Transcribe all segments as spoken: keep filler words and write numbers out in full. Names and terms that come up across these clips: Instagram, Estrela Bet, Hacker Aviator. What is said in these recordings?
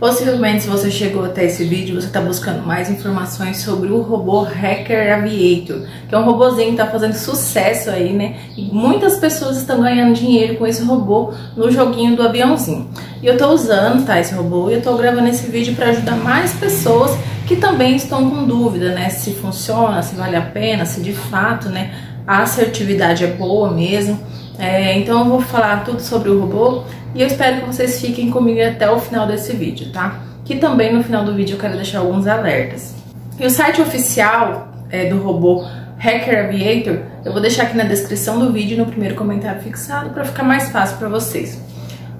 Possivelmente, se você chegou até esse vídeo, você está buscando mais informações sobre o robô Hacker Aviator, que é um robôzinho que está fazendo sucesso aí, né? E muitas pessoas estão ganhando dinheiro com esse robô no joguinho do aviãozinho. E eu estou usando, tá, esse robô, e eu estou gravando esse vídeo para ajudar mais pessoas que também estão com dúvida, né? Se funciona, se vale a pena, se de fato, né, a assertividade é boa mesmo. É, então eu vou falar tudo sobre o robô e eu espero que vocês fiquem comigo até o final desse vídeo, tá? Que também no final do vídeo eu quero deixar alguns alertas. E o site oficial é, do robô Hacker Aviator eu vou deixar aqui na descrição do vídeo, no primeiro comentário fixado, para ficar mais fácil para vocês.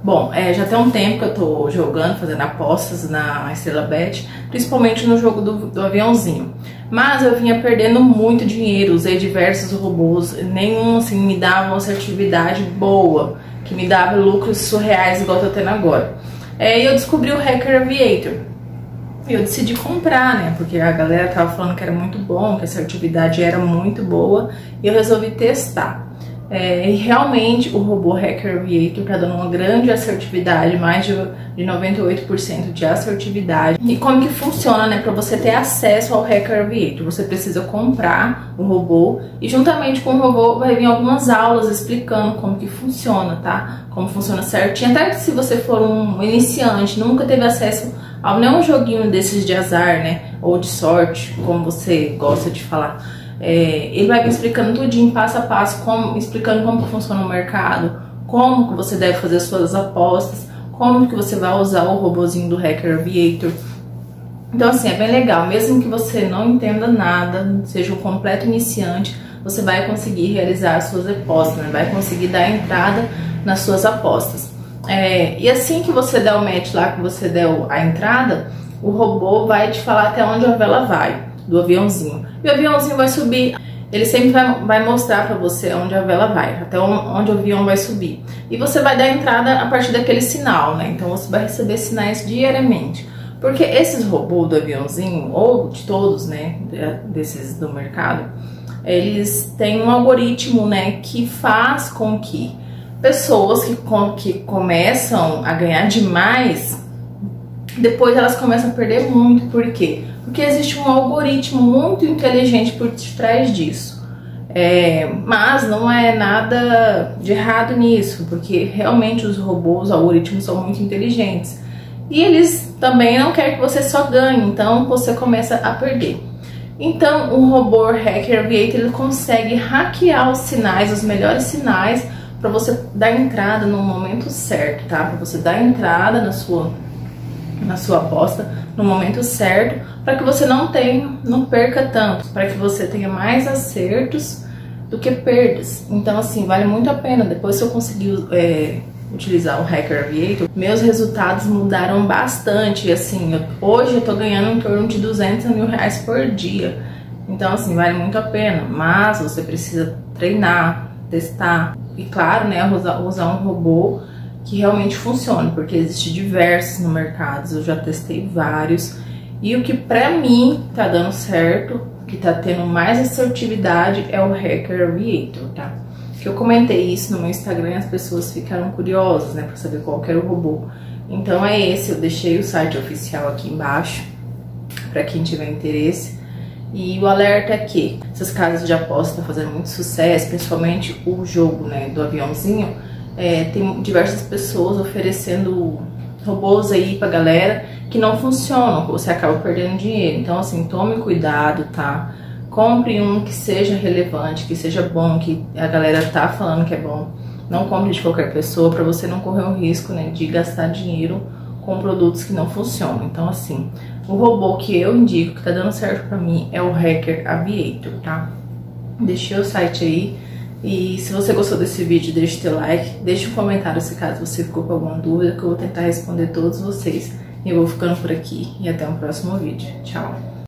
Bom, é, já tem um tempo que eu tô jogando, fazendo apostas na Estrela Bet, principalmente no jogo do, do aviãozinho. Mas eu vinha perdendo muito dinheiro, usei diversos robôs, nenhum assim me dava uma assertividade boa, que me dava lucros surreais igual eu tô tendo agora. É, e eu descobri o Hacker Aviator, e eu decidi comprar, né, porque a galera tava falando que era muito bom, que a assertividade era muito boa, e eu resolvi testar. É, e realmente o robô Hacker Aviator está dando uma grande assertividade, mais de, de noventa e oito por cento de assertividade. E como que funciona, né? Para você ter acesso ao Hacker Aviator, você precisa comprar o robô e juntamente com o robô vai vir algumas aulas explicando como que funciona, tá? Como funciona certinho, até que se você for um iniciante, nunca teve acesso a nenhum joguinho desses de azar, né? Ou de sorte, como você gosta de falar. É, ele vai explicando tudinho, passo a passo, como, explicando como que funciona o mercado, como que você deve fazer as suas apostas, como que você vai usar o robozinho do Hacker Aviator. Então assim, é bem legal, mesmo que você não entenda nada, seja um completo iniciante, você vai conseguir realizar as suas apostas, né? Vai conseguir dar entrada nas suas apostas. É, e assim que você der o match lá, que você der a entrada, o robô vai te falar até onde a vela vai, do aviãozinho. E o aviãozinho vai subir, ele sempre vai, vai mostrar pra você onde a vela vai, até onde o avião vai subir. E você vai dar entrada a partir daquele sinal, né? Então você vai receber sinais diariamente. Porque esses robôs do aviãozinho, ou de todos, né, desses do mercado, eles têm um algoritmo, né, que faz com que pessoas que, com, que começam a ganhar demais, depois elas começam a perder muito. Por quê? Porque existe um algoritmo muito inteligente por trás disso. É, mas não é nada de errado nisso, porque realmente os robôs, os algoritmos são muito inteligentes. E eles também não querem que você só ganhe, então você começa a perder. Então o robô Hacker Aviator ele consegue hackear os sinais, os melhores sinais, para você dar entrada no momento certo, tá? Para você dar entrada na sua... na sua aposta no momento certo, para que você não tenha, não perca tanto, para que você tenha mais acertos do que perdas. Então assim, vale muito a pena. Depois que eu consegui é, utilizar o Hacker Aviator, meus resultados mudaram bastante. Assim, eu, hoje eu tô ganhando em torno de duzentos mil reais por dia. Então assim, vale muito a pena, mas você precisa treinar, testar e claro, né, usar, usar um robô que realmente funciona, porque existe diversos no mercado, eu já testei vários, e o que pra mim tá dando certo, que tá tendo mais assertividade, é o Hacker Aviator, tá? Que eu comentei isso no meu Instagram e as pessoas ficaram curiosas, né, pra saber qual que era o robô. Então é esse, eu deixei o site oficial aqui embaixo, pra quem tiver interesse. E o alerta é que essas casas de aposta estão fazendo muito sucesso, principalmente o jogo, né, do aviãozinho. É, tem diversas pessoas oferecendo robôs aí pra galera que não funcionam, você acaba perdendo dinheiro. Então assim, tome cuidado, tá? Compre um que seja relevante, que seja bom, que a galera tá falando que é bom. Não compre de qualquer pessoa, pra você não correr o risco, né, de gastar dinheiro com produtos que não funcionam. Então assim, o robô que eu indico, que tá dando certo pra mim, é o Hacker Aviator, tá? Deixei o site aí. E se você gostou desse vídeo, deixe o seu like, deixe um comentário se caso você ficou com alguma dúvida, que eu vou tentar responder todos vocês. E eu vou ficando por aqui e até o próximo vídeo. Tchau!